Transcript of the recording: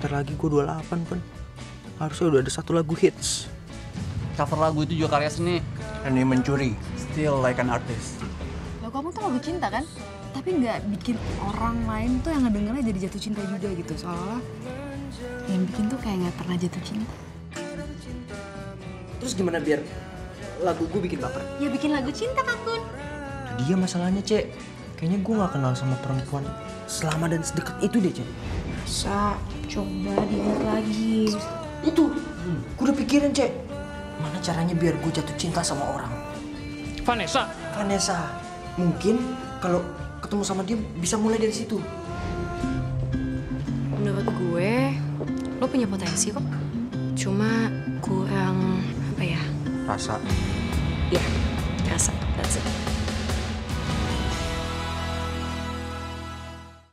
ntar lagi gue 28 Kun. Harusnya udah ada satu lagu hits. Cover lagu itu juga karya seni. Dan dia mencuri, still like an artist. Loh, kamu tuh lagu cinta kan? Tapi nggak bikin orang lain tuh yang ngedengernya jadi jatuh cinta juga gitu. Seolah-olah yang bikin tuh kayak nggak pernah jatuh cinta. Terus gimana biar lagu gue bikin baper? Ya bikin lagu cinta Kak Kun. Dia masalahnya Cek, kayaknya gue gak kenal sama perempuan selama dan sedekat itu deh Cek. Masa? Coba dilihat lagi. Itu, gue udah pikirin Cek. Mana caranya biar gue jatuh cinta sama orang? Vanessa. Mungkin kalau ketemu sama dia bisa mulai dari situ. Menurut gue, lo punya potensi kok. Cuma kurang apa ya? Rasa. Ya, rasa. That's it.